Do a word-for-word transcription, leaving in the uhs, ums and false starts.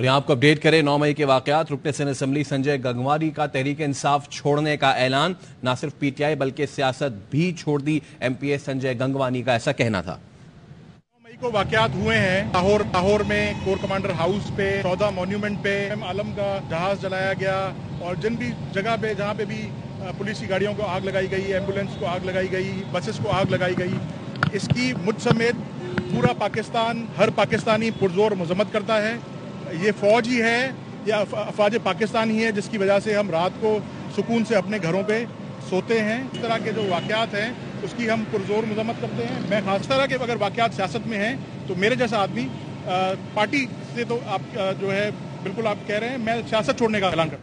और यहां आपको अपडेट करें नौ मई के वाकयात। रुकन असेंबली संजय गंगवानी का तहरीक इंसाफ छोड़ने का ऐलान, ना सिर्फ पीटीआई बल्कि सियासत भी छोड़ दी, एमपीए संजय गंगवानी का ऐसा कहना था। को वाकयात हुए हैं लाहौर लाहौर में कोर कमांडर हाउस पे, चौदह मॉन्यूमेंट पे एम आलम का जहाज जलाया गया और जिन भी जगह पे जहाँ पे भी पुलिस की गाड़ियों को आग लगाई गई, एम्बुलेंस को आग लगाई गई, बसेस को आग लगाई गई, इसकी मुझ समेत पूरा पाकिस्तान, हर पाकिस्तानी पुरजोर मजम्मत करता है। ये फौज ही है या अफवाज पाकिस्तान ही है जिसकी वजह से हम रात को सुकून से अपने घरों पर सोते हैं। इस तरह के जो वाकयात हैं उसकी हम पुरजोर मजम्मत करते हैं। मैं खास तरह के अगर वाकयात सियासत में हैं तो मेरे जैसा आदमी पार्टी से तो आप जो है बिल्कुल आप कह रहे हैं, मैं सियासत छोड़ने का ऐलान करता हूं।